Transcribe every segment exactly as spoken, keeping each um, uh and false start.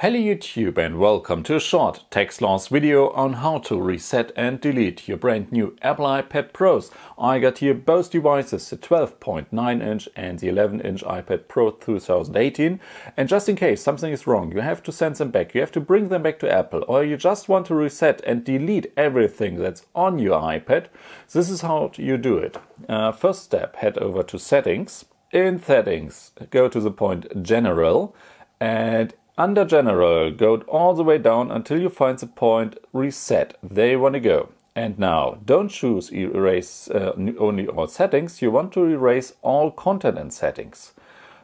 Hello YouTube and welcome to a short text loss video on how to reset and delete your brand new Apple iPad Pros. I got here both devices, the twelve point nine inch and the eleven inch iPad Pro two thousand eighteen, and just in case something is wrong, you have to send them back, you have to bring them back to Apple, or you just want to reset and delete everything that's on your iPad, this is how you do it. Uh, first step, head over to Settings. In Settings, go to the point General, and under General, go all the way down until you find the point Reset. There you want to go. And now, don't choose Erase uh, only all settings. You want to erase all content and settings.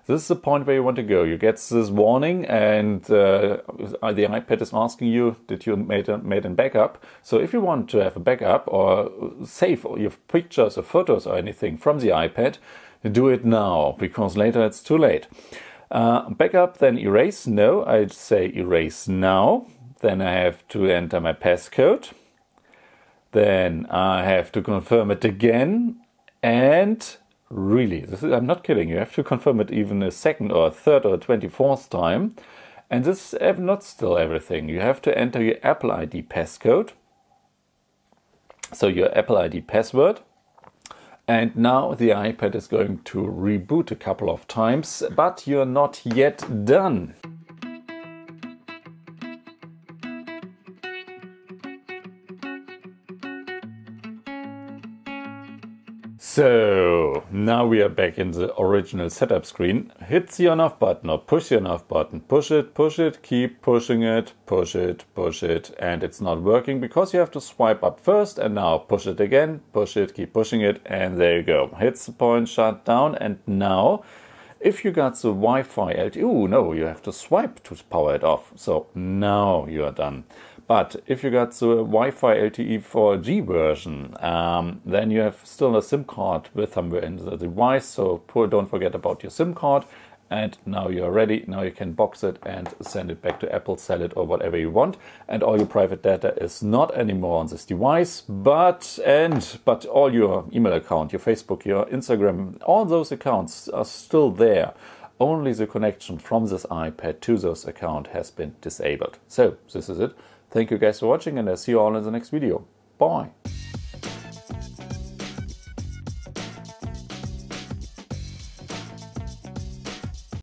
This is the point where you want to go. You get this warning and uh, the iPad is asking you, did you made a, made a backup? So if you want to have a backup or save your pictures or photos or anything from the iPad, do it now, because later it's too late. Uh, backup, then erase, no, I say erase now, then I have to enter my passcode, then I have to confirm it again, and really, this is, I'm not kidding, you have to confirm it even a second or a third or a twenty-fourth time, and this is not still everything, you have to enter your Apple I D passcode, so your Apple I D password. And now the iPad is going to reboot a couple of times, but you're not yet done. So now we are back in the original setup screen. Hit the on off button or push the on off button. Push it, push it, keep pushing it, push it, push it. And it's not working because you have to swipe up first and now push it again, push it, keep pushing it. And there you go. Hits the point, shut down. And now if you got the Wi-Fi L T E, oh no, you have to swipe to power it off. So now you are done. But if you got the Wi-Fi L T E four G version, um, then you have still a SIM card with somewhere in the device, so don't forget about your SIM card. And now you're ready, now you can box it and send it back to Apple, sell it or whatever you want. And all your private data is not anymore on this device, but and but all your email account, your Facebook, your Instagram, all those accounts are still there. Only the connection from this iPad to those accounts has been disabled. So this is it. Thank you guys for watching and I'll see you all in the next video. Bye!